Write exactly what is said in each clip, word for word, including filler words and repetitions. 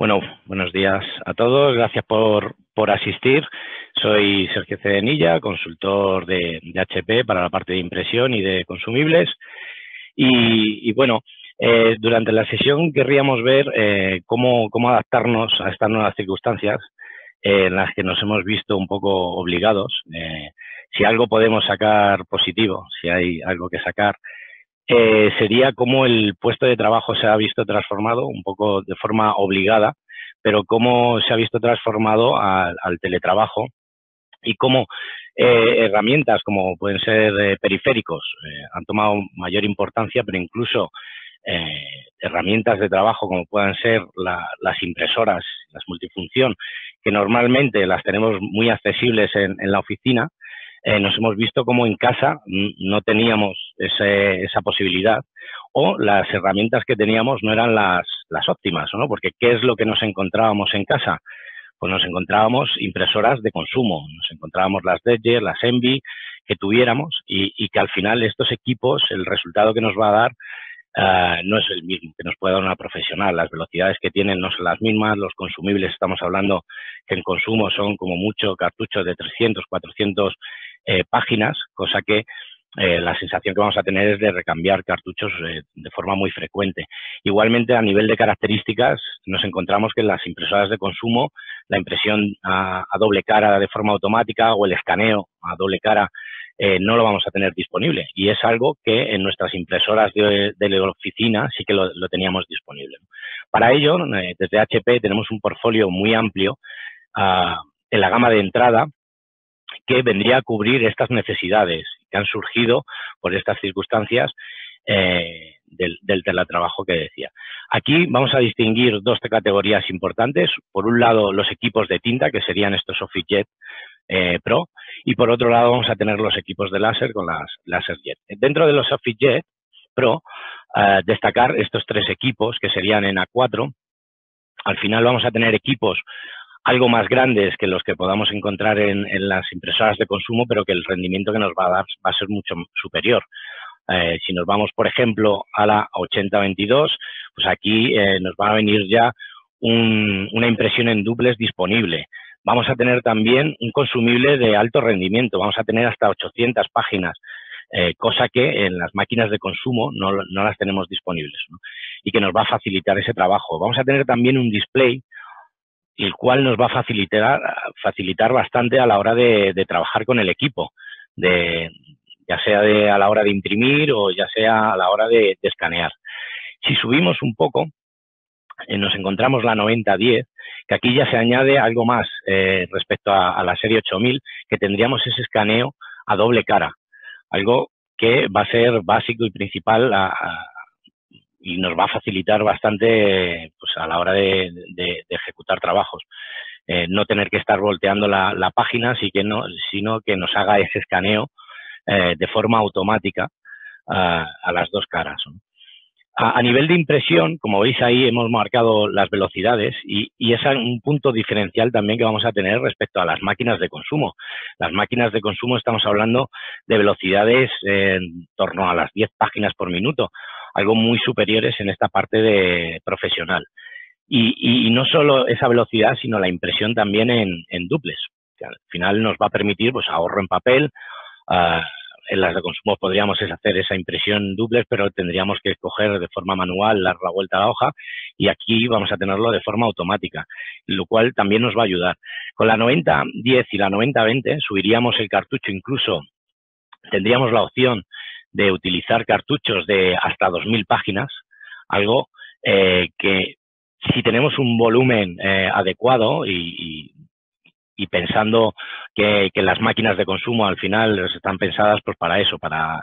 Bueno, buenos días a todos. Gracias por, por asistir. Soy Sergio Cedenilla, consultor de, de H P para la parte de impresión y de consumibles. Y, y bueno, eh, durante la sesión querríamos ver eh, cómo, cómo adaptarnos a estas nuevas circunstancias eh, en las que nos hemos visto un poco obligados. Eh, si algo podemos sacar positivo, si hay algo que sacar, Eh, sería cómo el puesto de trabajo se ha visto transformado, un poco de forma obligada, pero cómo se ha visto transformado al, al teletrabajo y cómo eh, herramientas como pueden ser eh, periféricos eh, han tomado mayor importancia, pero incluso eh, herramientas de trabajo como puedan ser la, las impresoras, las multifunción, que normalmente las tenemos muy accesibles en, en la oficina. Eh, nos hemos visto como en casa no teníamos ese, esa posibilidad o las herramientas que teníamos no eran las, las óptimas, ¿no? Porque ¿qué es lo que nos encontrábamos en casa? Pues nos encontrábamos impresoras de consumo, nos encontrábamos las DeskJet, las Envy que tuviéramos y, y que al final estos equipos, el resultado que nos va a dar uh, no es el mismo que nos puede dar una profesional. Las velocidades que tienen no son las mismas, los consumibles estamos hablando que en consumo son como mucho cartuchos de trescientos, cuatrocientos Eh, páginas, cosa que eh, la sensación que vamos a tener es de recambiar cartuchos eh, de forma muy frecuente. Igualmente, a nivel de características, nos encontramos que en las impresoras de consumo, la impresión a, a doble cara de forma automática o el escaneo a doble cara eh, no lo vamos a tener disponible. Y es algo que en nuestras impresoras de, de la oficina sí que lo, lo teníamos disponible. Para ello, eh, desde H P tenemos un portfolio muy amplio uh, en la gama de entrada, que vendría a cubrir estas necesidades que han surgido por estas circunstancias eh, del, del teletrabajo que decía. Aquí vamos a distinguir dos categorías importantes. Por un lado, los equipos de tinta, que serían estos Officejet eh, Pro, y por otro lado vamos a tener los equipos de láser con las LaserJet. Dentro de los Officejet Pro, eh, destacar estos tres equipos, que serían en A cuatro. Al final vamos a tener equipos algo más grandes que los que podamos encontrar en, en las impresoras de consumo, pero que el rendimiento que nos va a dar va a ser mucho superior. Eh, si nos vamos, por ejemplo, a la ochenta veintidós, pues aquí eh, nos va a venir ya un, una impresión en duples disponible. Vamos a tener también un consumible de alto rendimiento, vamos a tener hasta ochocientas páginas, eh, cosa que en las máquinas de consumo no, no las tenemos disponibles, ¿no? Y que nos va a facilitar ese trabajo. Vamos a tener también un display, el cual nos va a facilitar, facilitar bastante a la hora de, de trabajar con el equipo, de, ya sea de, a la hora de imprimir o ya sea a la hora de, de escanear. Si subimos un poco, eh, nos encontramos la noventa diez, que aquí ya se añade algo más eh, respecto a, a la serie ocho mil, que tendríamos ese escaneo a doble cara, algo que va a ser básico y principal a, a y nos va a facilitar bastante pues, a la hora de, de, de ejecutar trabajos. Eh, no tener que estar volteando la, la página, sí que no, sino que nos haga ese escaneo eh, de forma automática uh, a las dos caras, ¿no? A, a nivel de impresión, como veis ahí, hemos marcado las velocidades y, y es un punto diferencial también que vamos a tener respecto a las máquinas de consumo. Las máquinas de consumo estamos hablando de velocidades eh, en torno a las diez páginas por minuto, algo muy superiores en esta parte de profesional. Y, y, y no solo esa velocidad, sino la impresión también en, en duples, que al final nos va a permitir pues ahorro en papel. Uh, en las de consumo podríamos hacer esa impresión en duples, pero tendríamos que escoger de forma manual la, la vuelta a la hoja y aquí vamos a tenerlo de forma automática, lo cual también nos va a ayudar. Con la noventa diez y la noventa veinte subiríamos el cartucho, incluso tendríamos la opción de utilizar cartuchos de hasta dos mil páginas, algo eh, que si tenemos un volumen eh, adecuado y, y, y pensando que, que las máquinas de consumo al final están pensadas pues para eso, para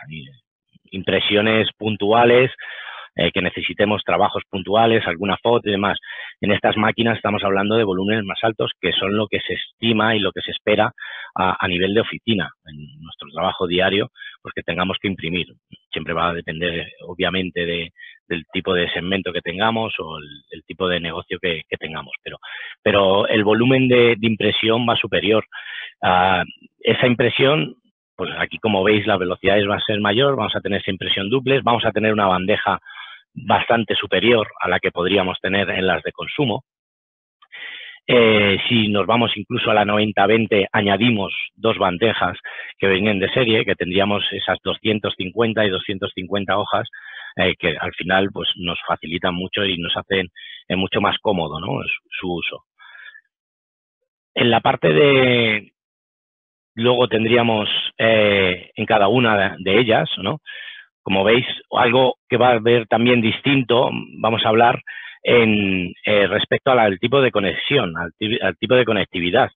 impresiones puntuales, eh, que necesitemos trabajos puntuales, alguna foto y demás. En estas máquinas estamos hablando de volúmenes más altos que son lo que se estima y lo que se espera a, a nivel de oficina, en nuestro trabajo diario, pues que tengamos que imprimir. Siempre va a depender, obviamente, de, del tipo de segmento que tengamos o el, el tipo de negocio que, que tengamos, pero, pero el volumen de, de impresión va superior. Uh, esa impresión, pues aquí como veis las velocidades van a ser mayor, vamos a tener esa impresión duples, vamos a tener una bandeja bastante superior a la que podríamos tener en las de consumo, Eh, si nos vamos incluso a la noventa veinte, añadimos dos bandejas que venían de serie, que tendríamos esas doscientas cincuenta y doscientas cincuenta hojas, eh, que al final pues nos facilitan mucho y nos hacen eh, mucho más cómodo, ¿no?, su, su uso. En la parte de... Luego tendríamos eh, en cada una de ellas, ¿no?, como veis, algo que va a haber también distinto, vamos a hablar... En, eh, respecto al, al tipo de conexión, al, al tipo de conectividad.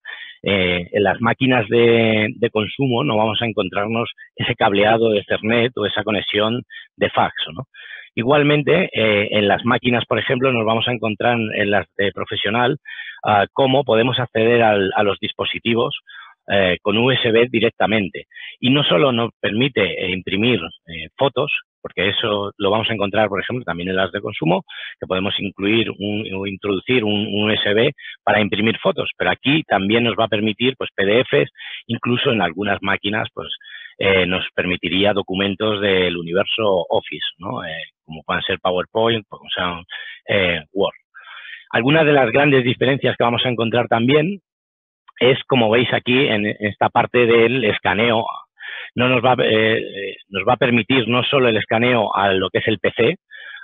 Eh, en las máquinas de, de consumo no vamos a encontrarnos ese cableado de Ethernet o esa conexión de fax, ¿no? Igualmente, eh, en las máquinas, por ejemplo, nos vamos a encontrar en las de profesional uh, cómo podemos acceder al, a los dispositivos eh, con U S B directamente. Y no solo nos permite eh, imprimir eh, fotos, porque eso lo vamos a encontrar, por ejemplo, también en las de consumo, que podemos incluir un, o introducir un, un U S B para imprimir fotos, pero aquí también nos va a permitir pues P D Fs, incluso en algunas máquinas pues eh, nos permitiría documentos del universo Office, ¿no?, eh, como puedan ser PowerPoint, como sean eh, Word. Algunas de las grandes diferencias que vamos a encontrar también es, como veis aquí, en esta parte del escaneo. No nos va, eh, nos va a permitir no solo el escaneo a lo que es el P C,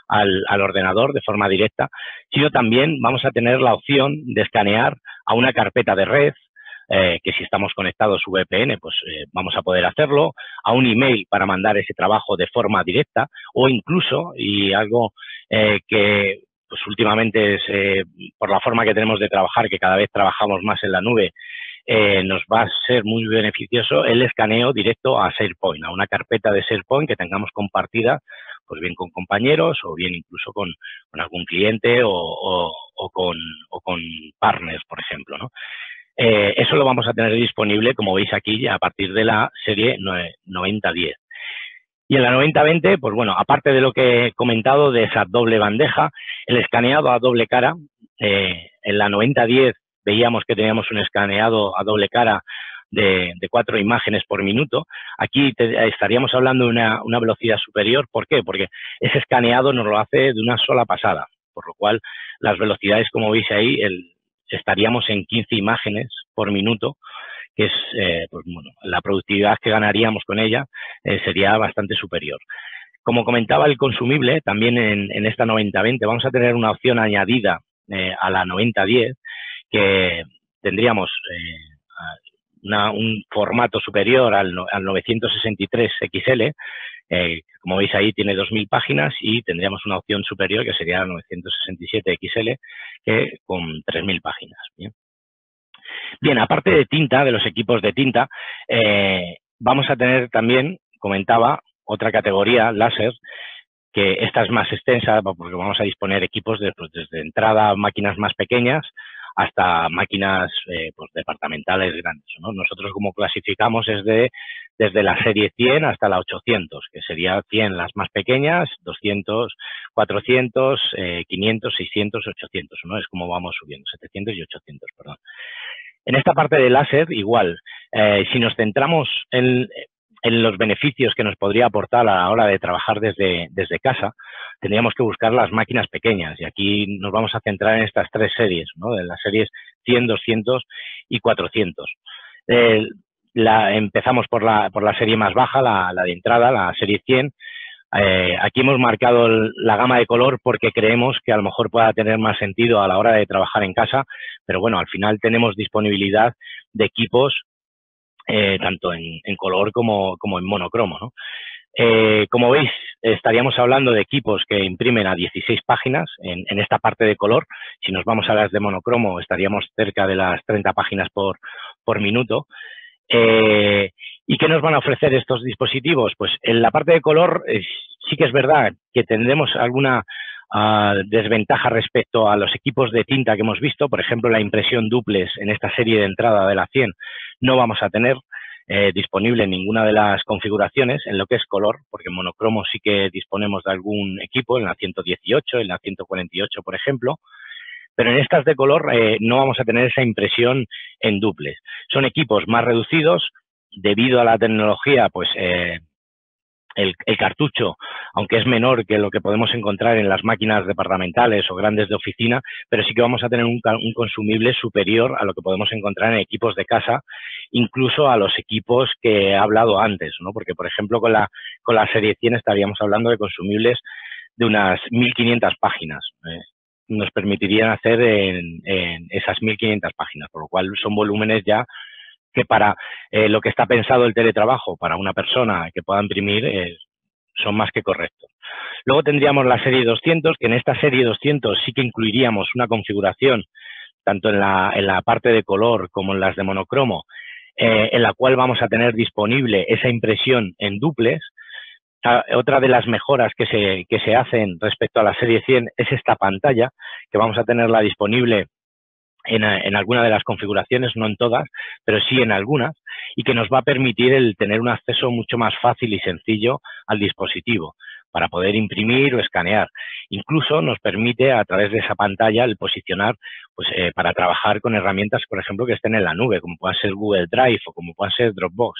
al, al ordenador de forma directa, sino también vamos a tener la opción de escanear a una carpeta de red, eh, que si estamos conectados V P N, pues eh, vamos a poder hacerlo, a un email para mandar ese trabajo de forma directa, o incluso, y algo eh, que pues últimamente es, eh, por la forma que tenemos de trabajar, que cada vez trabajamos más en la nube, Eh, nos va a ser muy beneficioso el escaneo directo a SharePoint, a una carpeta de SharePoint que tengamos compartida, pues bien con compañeros o bien incluso con, con algún cliente o, o, o, con, o con partners, por ejemplo, ¿no? Eh, eso lo vamos a tener disponible, como veis aquí, a partir de la serie noventa diez. Y en la noventa veinte, pues bueno, aparte de lo que he comentado de esa doble bandeja, el escaneado a doble cara, eh, en la noventa diez, veíamos que teníamos un escaneado a doble cara de, de cuatro imágenes por minuto. Aquí te, estaríamos hablando de una, una velocidad superior. ¿Por qué? Porque ese escaneado nos lo hace de una sola pasada, por lo cual las velocidades, como veis ahí, el, estaríamos en quince imágenes por minuto, que es eh, pues, bueno, la productividad que ganaríamos con ella eh, sería bastante superior. Como comentaba, el consumible, también en, en esta noventa veinte vamos a tener una opción añadida eh, a la noventa diez, que tendríamos eh, una, un formato superior al, al novecientos sesenta y tres equis ele, eh, como veis ahí tiene dos mil páginas, y tendríamos una opción superior que sería el novecientos sesenta y siete equis ele, eh, con tres mil páginas. Bien. Bien, aparte de tinta, de los equipos de tinta, eh, vamos a tener también, comentaba, otra categoría, láser, que esta es más extensa porque vamos a disponer equipos de, pues, desde entrada, máquinas más pequeñas, hasta máquinas eh, pues, departamentales grandes, ¿no? Nosotros, como clasificamos, es de desde la serie cien hasta la ochocientos, que sería cien las más pequeñas, doscientos, cuatrocientos, eh, quinientos, seiscientos, ochocientos, ¿no? Es como vamos subiendo, setecientos y ochocientos, perdón. En esta parte de láser, igual, eh, si nos centramos en, en los beneficios que nos podría aportar a la hora de trabajar desde, desde casa, tendríamos que buscar las máquinas pequeñas, y aquí nos vamos a centrar en estas tres series, ¿no?, de las series cien, doscientos y cuatrocientos. Eh, la, empezamos por la, por la serie más baja, la, la de entrada, la serie cien. Eh, aquí hemos marcado el, la gama de color porque creemos que a lo mejor pueda tener más sentido a la hora de trabajar en casa, pero bueno, al final tenemos disponibilidad de equipos eh, tanto en, en color como, como en monocromo, ¿no? Eh, como veis, estaríamos hablando de equipos que imprimen a dieciséis páginas en, en esta parte de color. Si nos vamos a las de monocromo, estaríamos cerca de las treinta páginas por, por minuto. Eh, ¿Y qué nos van a ofrecer estos dispositivos? Pues en la parte de color eh, sí que es verdad que tendremos alguna uh, desventaja respecto a los equipos de tinta que hemos visto. Por ejemplo, la impresión duples en esta serie de entrada de la cien no vamos a tener Eh, disponible en ninguna de las configuraciones en lo que es color, porque en monocromo sí que disponemos de algún equipo, en la ciento dieciocho, en la ciento cuarenta y ocho, por ejemplo, pero en estas de color eh, no vamos a tener esa impresión en duples. Son equipos más reducidos debido a la tecnología, pues eh, el, el cartucho, aunque es menor que lo que podemos encontrar en las máquinas departamentales o grandes de oficina, pero sí que vamos a tener un, un consumible superior a lo que podemos encontrar en equipos de casa, incluso a los equipos que he hablado antes, ¿no? Porque, por ejemplo, con la, con la serie cien estaríamos hablando de consumibles de unas mil quinientas páginas, ¿eh? Nos permitirían hacer en, en esas mil quinientas páginas, por lo cual son volúmenes ya que para eh, lo que está pensado el teletrabajo, para una persona que pueda imprimir, eh, son más que correctos. Luego tendríamos la serie doscientos, que en esta serie doscientos sí que incluiríamos una configuración, tanto en la, en la parte de color como en las de monocromo, eh, en la cual vamos a tener disponible esa impresión en duples. Otra de las mejoras que se, que se hacen respecto a la serie cien es esta pantalla, que vamos a tenerla disponible en, en alguna de las configuraciones, no en todas, pero sí en algunas, y que nos va a permitir el tener un acceso mucho más fácil y sencillo al dispositivo para poder imprimir o escanear. Incluso nos permite a través de esa pantalla el posicionar pues, eh, para trabajar con herramientas, por ejemplo, que estén en la nube, como pueda ser Google Drive o como pueda ser Dropbox.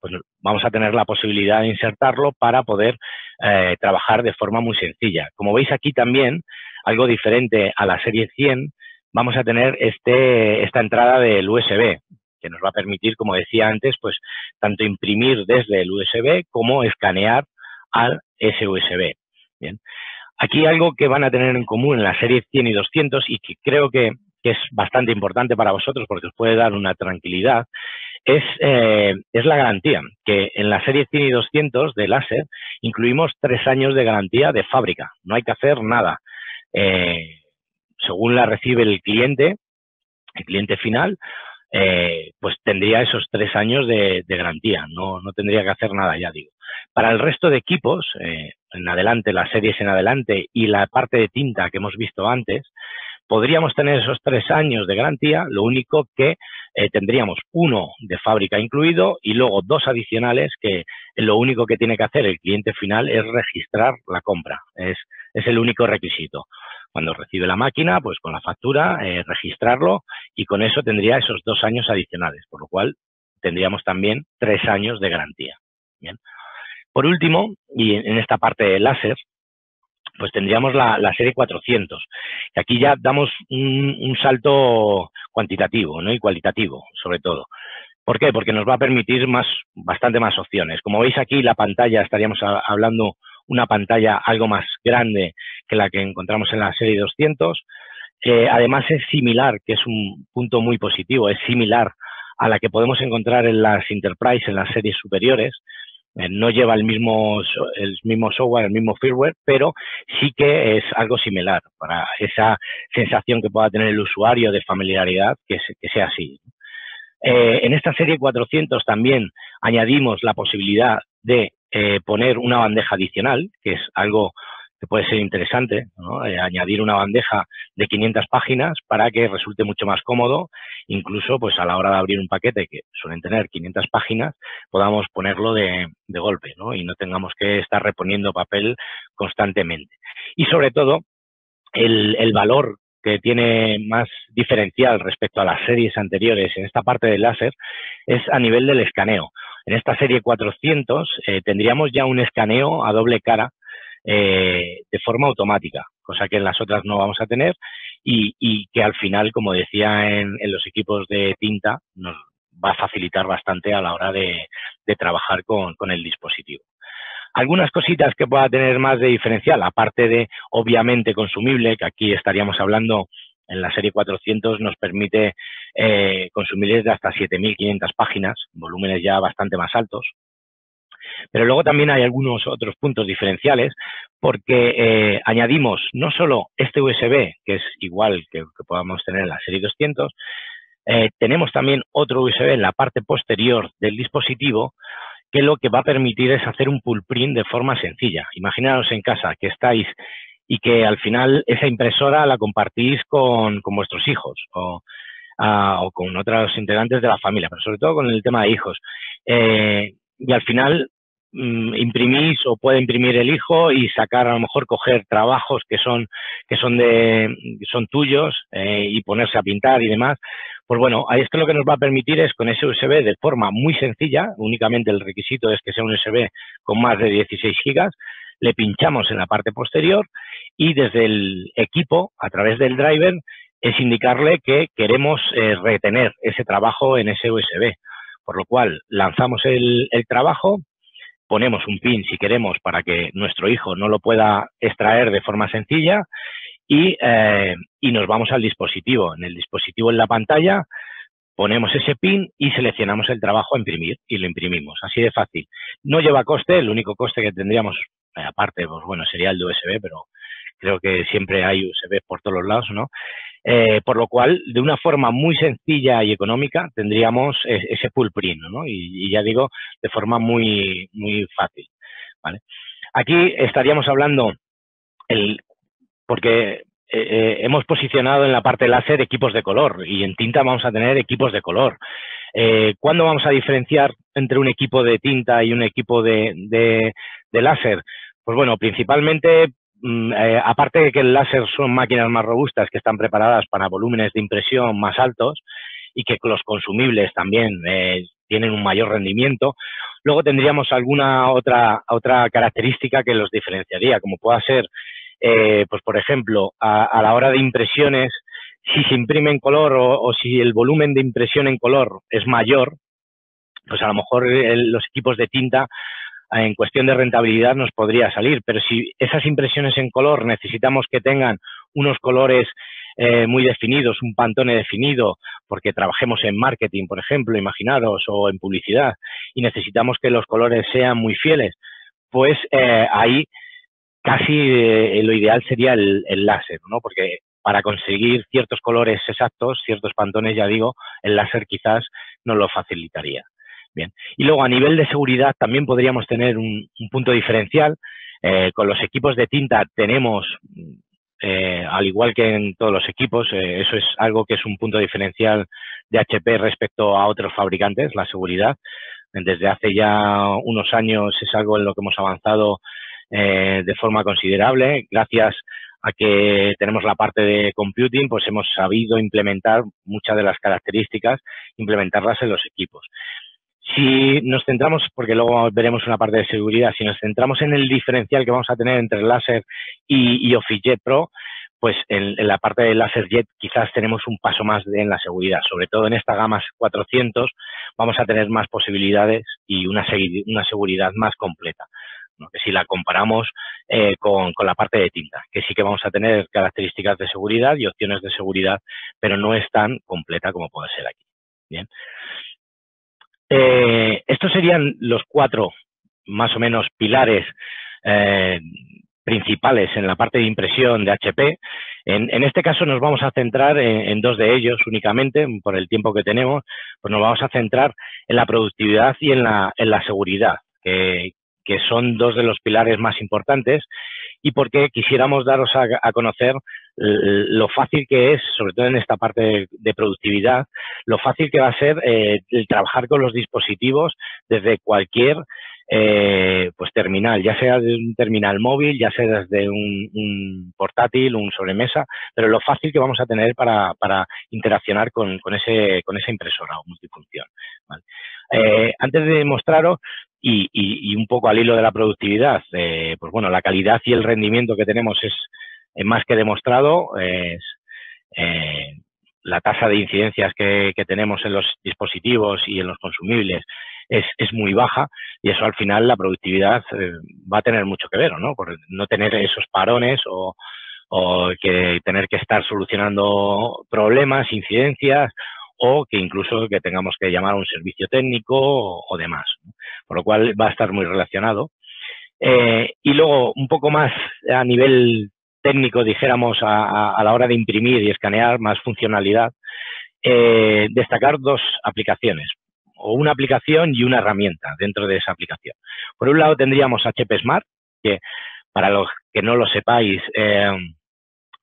Pues vamos a tener la posibilidad de insertarlo para poder eh, trabajar de forma muy sencilla. Como veis aquí también, algo diferente a la serie cien, vamos a tener este, esta entrada del U S B, que nos va a permitir, como decía antes, pues tanto imprimir desde el U S B como escanear al S U S B. Bien. Aquí algo que van a tener en común en la serie cien y doscientos y que creo que, que es bastante importante para vosotros porque os puede dar una tranquilidad, es, eh, es la garantía, que en la serie cien y doscientos de láser incluimos tres años de garantía de fábrica. No hay que hacer nada. Eh, según la recibe el cliente, el cliente final, eh, pues tendría esos tres años de, de garantía. No, no tendría que hacer nada, ya digo. Para el resto de equipos, eh, en adelante, las series en adelante y la parte de tinta que hemos visto antes, podríamos tener esos tres años de garantía, lo único que eh, tendríamos uno de fábrica incluido y luego dos adicionales que lo único que tiene que hacer el cliente final es registrar la compra. Es, es el único requisito. Cuando recibe la máquina, pues con la factura, eh, registrarlo y con eso tendría esos dos años adicionales, por lo cual tendríamos también tres años de garantía. Bien. Por último, y en esta parte de láser, pues tendríamos la, la serie cuatrocientos. Y aquí ya damos un, un salto cuantitativo, ¿no? Y cualitativo, sobre todo. ¿Por qué? Porque nos va a permitir más, bastante más opciones. Como veis aquí, la pantalla, estaríamos a, hablando una pantalla algo más grande que la que encontramos en la serie doscientos. Eh, además, es similar, que es un punto muy positivo, es similar a la que podemos encontrar en las Enterprise, en las series superiores. No lleva el mismo, el mismo software, el mismo firmware, pero sí que es algo similar para esa sensación que pueda tener el usuario de familiaridad, que, se, que sea así. Eh, en esta serie cuatrocientos también añadimos la posibilidad de eh, poner una bandeja adicional, que es algo que puede ser interesante, ¿no? Eh, añadir una bandeja de quinientas páginas para que resulte mucho más cómodo, incluso pues a la hora de abrir un paquete que suelen tener quinientas páginas, podamos ponerlo de, de golpe, ¿no? Y no tengamos que estar reponiendo papel constantemente. Y sobre todo, el, el valor que tiene más diferencial respecto a las series anteriores en esta parte del láser es a nivel del escaneo. En esta serie cuatrocientos eh, tendríamos ya un escaneo a doble cara eh, de forma automática, cosa que en las otras no vamos a tener y, y que al final, como decía en, en los equipos de tinta, nos va a facilitar bastante a la hora de, de trabajar con, con el dispositivo. Algunas cositas que pueda tener más de diferencial, aparte de, obviamente, consumible, que aquí estaríamos hablando en la serie cuatrocientos, nos permite eh, consumibles de hasta siete mil quinientas páginas, volúmenes ya bastante más altos. Pero luego también hay algunos otros puntos diferenciales porque eh, añadimos no solo este U S B, que es igual que, que podamos tener en la serie doscientos, eh, tenemos también otro U S B en la parte posterior del dispositivo que lo que va a permitir es hacer un pull print de forma sencilla. Imaginaos en casa que estáis y que al final esa impresora la compartís con, con vuestros hijos o, uh, o con otros integrantes de la familia, pero sobre todo con el tema de hijos. Eh, y al final imprimís o puede imprimir el hijo y sacar, a lo mejor coger trabajos que son que son de son tuyos eh, y ponerse a pintar y demás, Pues bueno, esto lo que nos va a permitir es con ese U S B de forma muy sencilla, únicamente el requisito es que sea un U S B con más de dieciséis gigas, le pinchamos en la parte posterior y desde el equipo, a través del driver, es indicarle que queremos eh, retener ese trabajo en ese U S B. Por lo cual, lanzamos el, el trabajo, ponemos un pin si queremos para que nuestro hijo no lo pueda extraer de forma sencilla y, eh, y nos vamos al dispositivo. En el dispositivo en la pantalla ponemos ese pin y seleccionamos el trabajo a imprimir y lo imprimimos. Así de fácil. No lleva coste, el único coste que tendríamos, eh, aparte, pues bueno, sería el de U S B, pero creo que siempre hay U S B por todos los lados, ¿no? Eh, por lo cual, de una forma muy sencilla y económica, tendríamos ese pull print, ¿no? Y, y ya digo, de forma muy, muy fácil, ¿vale? Aquí estaríamos hablando, el porque eh, hemos posicionado en la parte láser equipos de color y en tinta vamos a tener equipos de color. Eh, ¿Cuándo vamos a diferenciar entre un equipo de tinta y un equipo de, de, de láser? Pues bueno, principalmente... Eh, aparte de que el láser son máquinas más robustas que están preparadas para volúmenes de impresión más altos y que los consumibles también eh, tienen un mayor rendimiento, luego tendríamos alguna otra otra característica que los diferenciaría, como pueda ser, eh, pues por ejemplo, a, a la hora de impresiones, si se imprime en color o, o si el volumen de impresión en color es mayor, pues a lo mejor eh, los equipos de tinta en cuestión de rentabilidad nos podría salir, pero si esas impresiones en color necesitamos que tengan unos colores eh, muy definidos, un pantone definido, porque trabajemos en marketing, por ejemplo, imaginaros, o en publicidad, y necesitamos que los colores sean muy fieles, pues eh, ahí casi eh, lo ideal sería el, el láser, ¿no? Porque para conseguir ciertos colores exactos, ciertos pantones, ya digo, el láser quizás nos lo facilitaría. Bien. Y luego, a nivel de seguridad, también podríamos tener un, un punto diferencial. Eh, con los equipos de tinta tenemos, eh, al igual que en todos los equipos, eh, eso es algo que es un punto diferencial de H P respecto a otros fabricantes, la seguridad. Desde hace ya unos años es algo en lo que hemos avanzado eh, de forma considerable. Gracias a que tenemos la parte de computing, pues hemos sabido implementar muchas de las características, implementarlas en los equipos. Si nos centramos, porque luego veremos una parte de seguridad, si nos centramos en el diferencial que vamos a tener entre el láser y, y Officejet Pro, pues en, en la parte de LaserJet quizás tenemos un paso más de, en la seguridad. Sobre todo en esta gama cuatrocientos vamos a tener más posibilidades y una, una seguridad más completa, ¿no? Que si la comparamos eh, con, con la parte de tinta, que sí que vamos a tener características de seguridad y opciones de seguridad, pero no es tan completa como puede ser aquí. Bien. Eh, estos serían los cuatro, más o menos, pilares eh, principales en la parte de impresión de H P. En, en este caso nos vamos a centrar en, en dos de ellos únicamente, por el tiempo que tenemos, pues nos vamos a centrar en la productividad y en la, en la seguridad, que, que son dos de los pilares más importantes y porque quisiéramos daros a, a conocer lo fácil que es, sobre todo en esta parte de, de productividad, lo fácil que va a ser eh, el trabajar con los dispositivos desde cualquier eh, pues terminal, ya sea de un terminal móvil, ya sea desde un, un portátil, un sobremesa, pero lo fácil que vamos a tener para, para interaccionar con, con, ese, con esa impresora o multifunción. ¿Vale? Eh, antes de mostraros, y, y, y un poco al hilo de la productividad, eh, pues bueno, la calidad y el rendimiento que tenemos es más que demostrado, es eh, la tasa de incidencias que, que tenemos en los dispositivos y en los consumibles es, es muy baja y eso al final la productividad eh, va a tener mucho que ver, ¿no? Por no tener esos parones o, o que tener que estar solucionando problemas, incidencias o que incluso que tengamos que llamar a un servicio técnico o, o demás, ¿no? Por lo cual va a estar muy relacionado. Eh, y luego un poco más a nivel técnico, dijéramos, a, a la hora de imprimir y escanear, más funcionalidad, eh, destacar dos aplicaciones, o una aplicación y una herramienta dentro de esa aplicación. Por un lado tendríamos H P Smart, que para los que no lo sepáis, eh,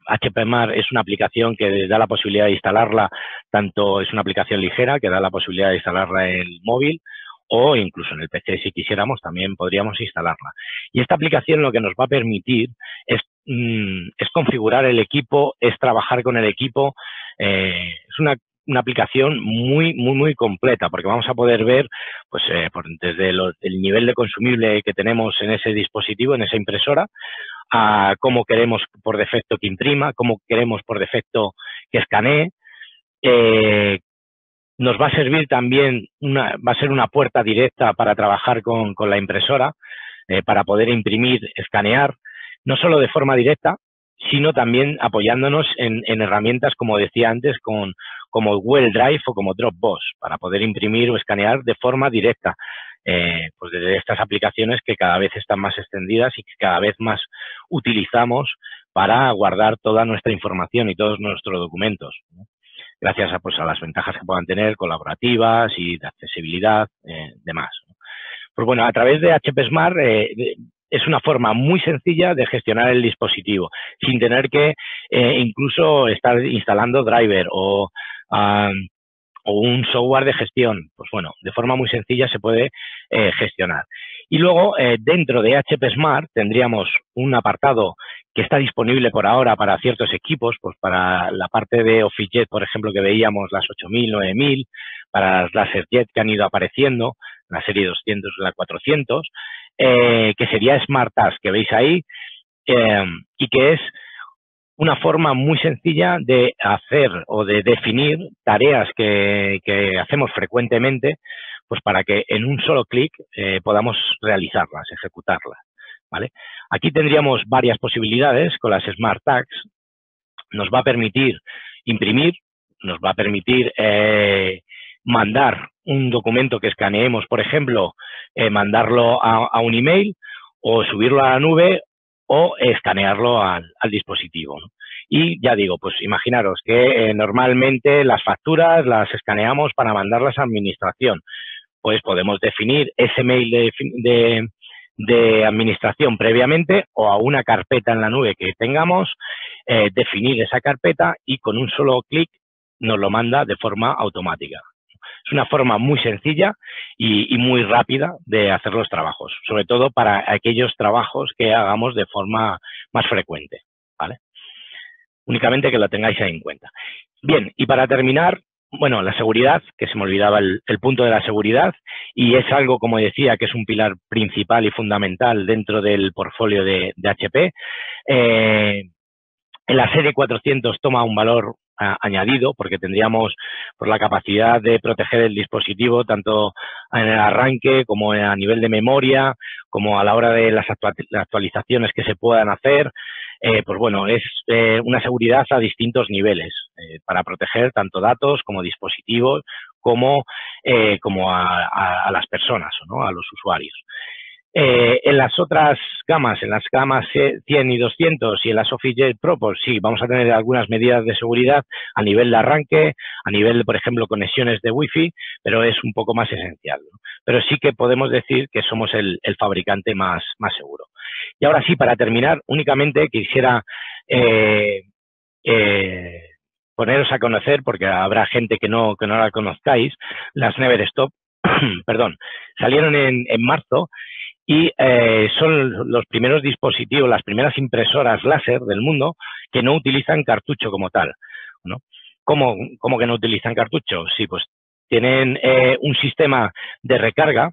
H P Smart es una aplicación que da la posibilidad de instalarla, tanto es una aplicación ligera que da la posibilidad de instalarla en el móvil, o incluso en el P C, si quisiéramos, también podríamos instalarla. Y esta aplicación lo que nos va a permitir es, mm, es configurar el equipo, es trabajar con el equipo. Eh, es una una aplicación muy, muy, muy completa, porque vamos a poder ver, pues, eh, por, desde lo, el nivel de consumible que tenemos en ese dispositivo, en esa impresora, a cómo queremos por defecto que imprima, cómo queremos por defecto que escanee. Eh, nos va a servir también, una, va a ser una puerta directa para trabajar con, con la impresora, eh, para poder imprimir, escanear, no solo de forma directa, sino también apoyándonos en, en herramientas, como decía antes, con, como Google Drive o como Dropbox, para poder imprimir o escanear de forma directa, eh, pues desde estas aplicaciones que cada vez están más extendidas y que cada vez más utilizamos para guardar toda nuestra información y todos nuestros documentos, ¿no? Gracias a, pues, a las ventajas que puedan tener, colaborativas y de accesibilidad, eh, demás. Pues bueno, a través de H P Smart... Eh, de, Es una forma muy sencilla de gestionar el dispositivo, sin tener que eh, incluso estar instalando driver o, um, o un software de gestión. Pues bueno, de forma muy sencilla se puede eh, gestionar. Y luego, eh, dentro de H P Smart tendríamos un apartado que está disponible por ahora para ciertos equipos, pues para la parte de Officejet, por ejemplo, que veíamos las ocho mil, nueve mil, para las LaserJet que han ido apareciendo, la serie doscientos, la cuatrocientos, eh, que sería Smart Tags, que veis ahí, eh, y que es una forma muy sencilla de hacer o de definir tareas que, que hacemos frecuentemente, pues para que en un solo clic eh, podamos realizarlas, ejecutarlas, ¿vale? Aquí tendríamos varias posibilidades con las Smart Tags. Nos va a permitir imprimir, nos va a permitir eh, mandar un documento que escaneemos, por ejemplo, eh, mandarlo a, a un email o subirlo a la nube o escanearlo al, al dispositivo, ¿no? Y ya digo, pues imaginaros que eh, normalmente las facturas las escaneamos para mandarlas a administración. Pues podemos definir ese mail de, de, de administración previamente o a una carpeta en la nube que tengamos, eh, definir esa carpeta y con un solo clic nos lo manda de forma automática. Es una forma muy sencilla y, y muy rápida de hacer los trabajos, sobre todo para aquellos trabajos que hagamos de forma más frecuente, ¿vale? Únicamente que lo tengáis ahí en cuenta. Bien, y para terminar, bueno, la seguridad, que se me olvidaba el, el punto de la seguridad, y es algo, como decía, que es un pilar principal y fundamental dentro del portfolio de, de H P. Eh, en la serie cuatrocientos toma un valor añadido, porque tendríamos por la capacidad de proteger el dispositivo tanto en el arranque como a nivel de memoria, como a la hora de las actualizaciones que se puedan hacer. Eh, pues bueno, es eh, una seguridad a distintos niveles, eh, para proteger tanto datos como dispositivos, como, eh, como a, a, a las personas, ¿no?, a los usuarios. Eh, en las otras gamas, en las gamas cien y doscientos y en las Officejet Pro, pues sí, vamos a tener algunas medidas de seguridad a nivel de arranque, a nivel de, por ejemplo, conexiones de wifi, pero es un poco más esencial, ¿no? Pero sí que podemos decir que somos el, el fabricante más, más seguro. Y ahora sí, para terminar, únicamente quisiera eh, eh, poneros a conocer, porque habrá gente que no, que no la conozcáis, las Neverstop, perdón, salieron en, en marzo. Y eh, son los primeros dispositivos, las primeras impresoras láser del mundo que no utilizan cartucho como tal, ¿no? ¿Cómo, cómo que no utilizan cartucho? Sí, pues tienen eh, un sistema de recarga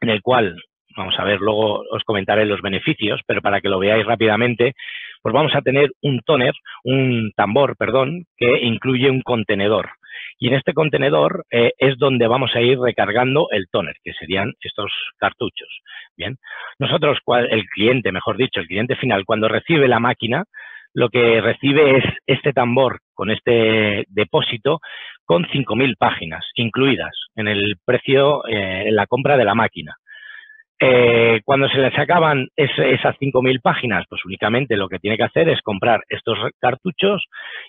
en el cual, vamos a ver, luego os comentaré los beneficios, pero para que lo veáis rápidamente, pues vamos a tener un tóner, un tambor, perdón, que incluye un contenedor. Y en este contenedor eh, es donde vamos a ir recargando el tóner, que serían estos cartuchos. Bien, nosotros, el cliente, mejor dicho, el cliente final, cuando recibe la máquina, lo que recibe es este tambor con este depósito con cinco mil páginas incluidas en el precio, eh, en la compra de la máquina. Eh, cuando se les acaban es, esas cinco mil páginas, pues únicamente lo que tiene que hacer es comprar estos cartuchos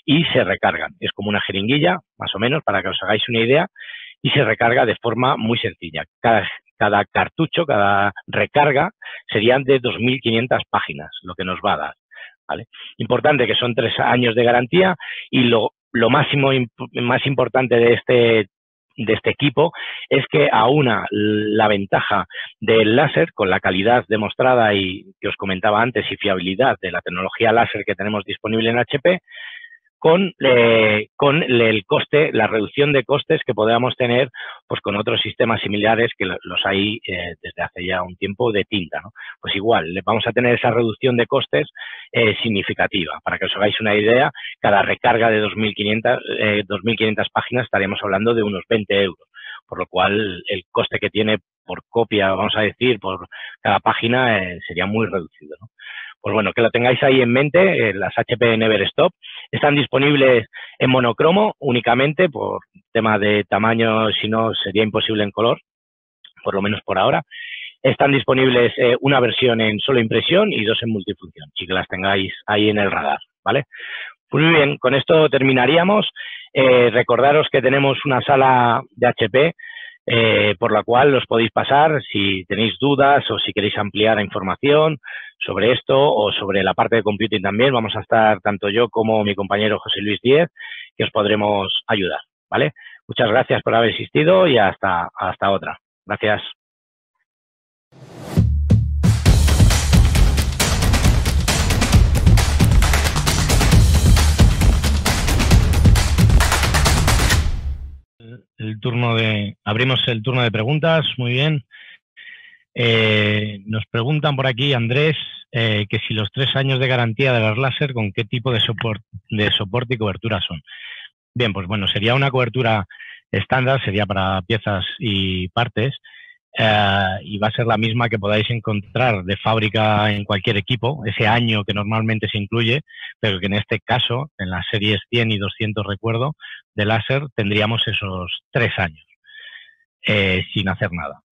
y se recargan. Es como una jeringuilla, más o menos, para que os hagáis una idea, y se recarga de forma muy sencilla. Cada, cada cartucho, cada recarga serían de dos mil quinientas páginas, lo que nos va a dar, ¿vale? Importante que son tres años de garantía y lo, lo máximo, más importante de este de este equipo es que aúna la ventaja del láser con la calidad demostrada y que os comentaba antes y fiabilidad de la tecnología láser que tenemos disponible en H P con, eh, con el coste, la reducción de costes que podamos tener pues con otros sistemas similares que los hay eh, desde hace ya un tiempo de tinta, ¿no? Pues igual, le vamos a tener esa reducción de costes eh, significativa. Para que os hagáis una idea, cada recarga de dos mil quinientas eh, dos mil quinientas páginas estaríamos hablando de unos veinte euros, por lo cual el coste que tiene por copia, vamos a decir, por cada página eh, sería muy reducido, ¿no? Pues bueno, que lo tengáis ahí en mente, eh, las H P Neverstop están disponibles en monocromo únicamente, por tema de tamaño, si no sería imposible en color, por lo menos por ahora. Están disponibles eh, una versión en solo impresión y dos en multifunción, y que las tengáis ahí en el radar, ¿vale? Pues muy bien, con esto terminaríamos. Eh, recordaros que tenemos una sala de H P Eh, por la cual os podéis pasar si tenéis dudas o si queréis ampliar información sobre esto o sobre la parte de computing también. Vamos a estar tanto yo como mi compañero José Luis Díez, que os podremos ayudar, ¿vale? Muchas gracias por haber asistido y hasta, hasta otra. Gracias. El turno de abrimos el turno de preguntas. Muy bien. Eh, nos preguntan por aquí, Andrés, eh, que si los tres años de garantía de las láser, ¿con qué tipo de soporte, de soporte y cobertura son? Bien, pues bueno, sería una cobertura estándar, sería para piezas y partes, eh, y va a ser la misma que podáis encontrar de fábrica en cualquier equipo, ese año que normalmente se incluye, pero que en este caso, en las series cien y doscientos, recuerdo, de láser, tendríamos esos tres años eh, sin hacer nada.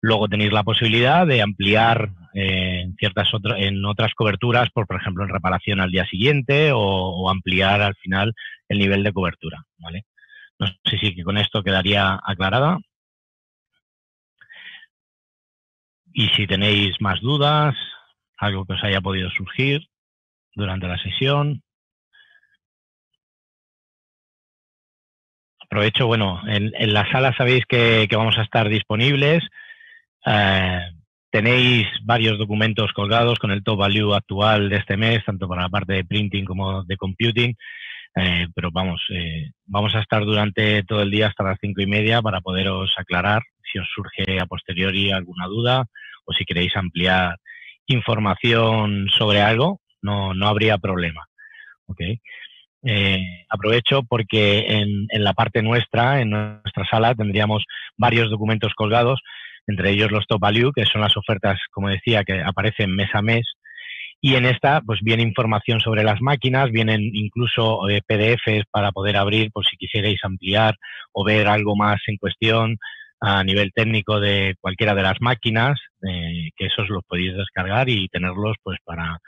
Luego tenéis la posibilidad de ampliar eh, en ciertas otras en otras coberturas, por, por ejemplo, en reparación al día siguiente o, o ampliar al final el nivel de cobertura, ¿vale? No sé si con esto quedaría aclarada. Y si tenéis más dudas, algo que os haya podido surgir durante la sesión. Aprovecho, bueno, en, en la sala sabéis que, que vamos a estar disponibles. Eh, tenéis varios documentos colgados con el top value actual de este mes, tanto para la parte de printing como de computing. Eh, pero vamos, eh, vamos a estar durante todo el día hasta las cinco y media para poderos aclarar si os surge a posteriori alguna duda o si queréis ampliar información sobre algo, no, no habría problema, ¿ok? Eh, aprovecho porque en, en la parte nuestra, en nuestra sala, tendríamos varios documentos colgados, entre ellos los Top Value, que son las ofertas, como decía, que aparecen mes a mes. Y en esta, pues viene información sobre las máquinas, vienen incluso eh, P D Fs para poder abrir por si quisierais ampliar o ver algo más en cuestión a nivel técnico de cualquiera de las máquinas, eh, que esos los podéis descargar y tenerlos pues para,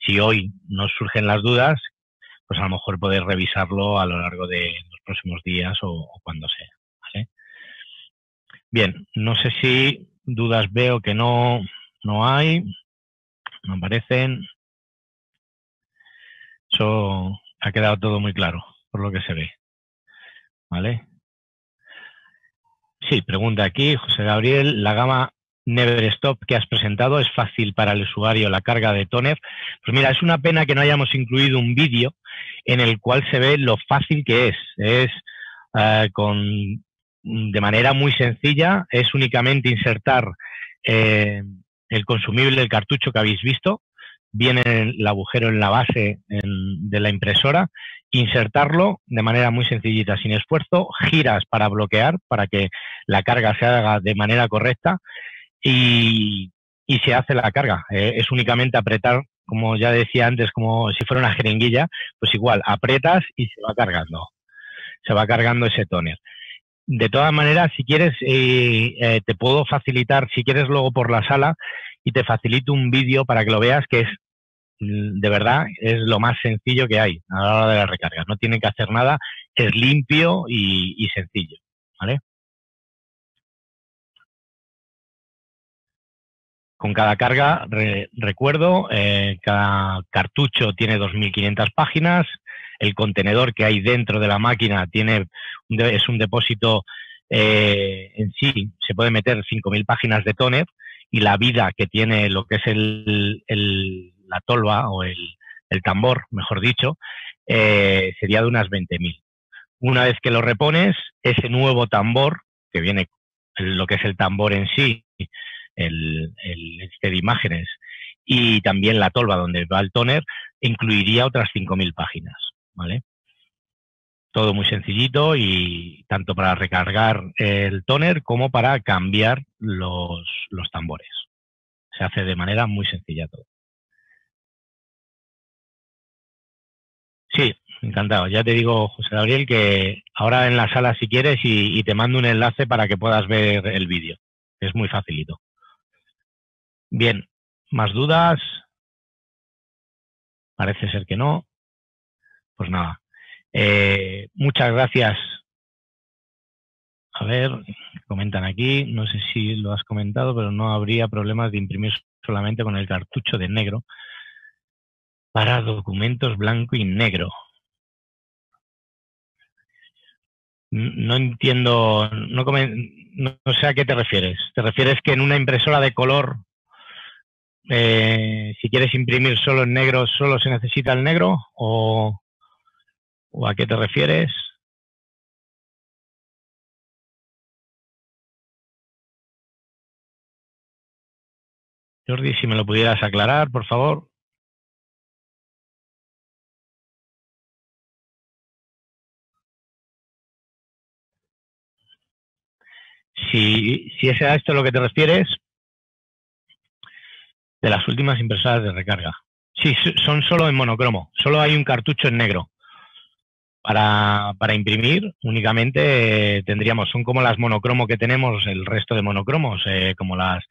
si hoy nos surgen las dudas, pues a lo mejor poder revisarlo a lo largo de los próximos días o, o cuando sea, ¿vale? Bien, no sé si dudas veo que no, no hay, no aparecen. Eso ha quedado todo muy claro, por lo que se ve, ¿vale? Sí, pregunta aquí, José Gabriel, la gama Neverstop que has presentado, ¿es fácil para el usuario la carga de toner? Pues mira, es una pena que no hayamos incluido un vídeo en el cual se ve lo fácil que es. Es eh, con, de manera muy sencilla, es únicamente insertar eh, el consumible, el cartucho que habéis visto, viene el agujero en la base en, de la impresora, insertarlo de manera muy sencillita, sin esfuerzo, giras para bloquear, para que la carga se haga de manera correcta. Y, y se hace la carga. Eh, es únicamente apretar, como ya decía antes, como si fuera una jeringuilla, pues igual, aprietas y se va cargando. Se va cargando ese tóner. De todas maneras, si quieres, eh, eh, te puedo facilitar, si quieres luego por la sala, y te facilito un vídeo para que lo veas, que es, de verdad, es lo más sencillo que hay a la hora de las recargas. No tienen que hacer nada, es limpio y, y sencillo, ¿vale? Con cada carga, re, recuerdo, eh, cada cartucho tiene dos mil quinientas páginas, el contenedor que hay dentro de la máquina tiene es un depósito eh, en sí, se puede meter cinco mil páginas de tóner y la vida que tiene lo que es el, el, la tolva o el, el tambor, mejor dicho, eh, sería de unas veinte mil. Una vez que lo repones, ese nuevo tambor, que viene lo que es el tambor en sí, el, el este de imágenes, y también la tolva donde va el tóner, incluiría otras cinco mil páginas, ¿vale? Todo muy sencillito, y tanto para recargar el tóner como para cambiar los, los tambores. Se hace de manera muy sencilla todo. Sí, encantado. Ya te digo, José Gabriel, que ahora en la sala si quieres y, y te mando un enlace para que puedas ver el vídeo. Es muy facilito. Bien, ¿más dudas? Parece ser que no. Pues nada. Eh, muchas gracias. A ver, comentan aquí, no sé si lo has comentado, pero no habría problemas de imprimir solamente con el cartucho de negro para documentos blanco y negro. No entiendo, no, no, no sé a qué te refieres. ¿Te refieres que en una impresora de color, eh, si quieres imprimir solo en negro, solo se necesita el negro? ¿O...? ¿O a qué te refieres? Jordi, si me lo pudieras aclarar, por favor. Si, si es a esto a lo que te refieres, de las últimas impresoras de recarga. Sí, son solo en monocromo, solo hay un cartucho en negro. Para, para imprimir únicamente eh, tendríamos, son como las monocromo que tenemos, el resto de monocromos, eh, como las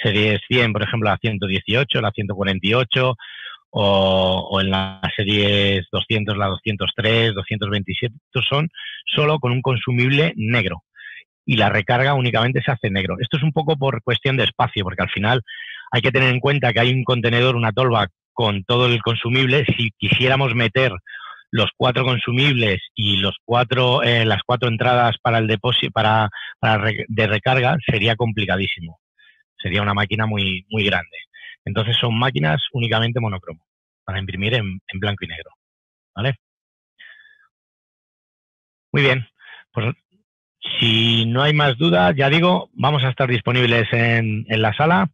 series cien, por ejemplo, la ciento dieciocho, la ciento cuarenta y ocho, o, o en las series doscientos, la doscientos tres, doscientos veintisiete, estos son solo con un consumible negro y la recarga únicamente se hace negro. Esto es un poco por cuestión de espacio, porque al final hay que tener en cuenta que hay un contenedor, una tolva con todo el consumible. Si quisiéramos meter los cuatro consumibles y los cuatro eh, las cuatro entradas para el depósito para, para de recarga, sería complicadísimo, sería una máquina muy muy grande. Entonces son máquinas únicamente monocromo para imprimir en, en blanco y negro, ¿vale? Muy bien, pues si no hay más dudas, ya digo, vamos a estar disponibles en, en la sala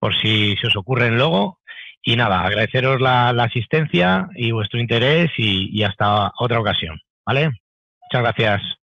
por si se os ocurren luego. Y nada, agradeceros la, la asistencia y vuestro interés, y, y hasta otra ocasión, ¿vale? Muchas gracias.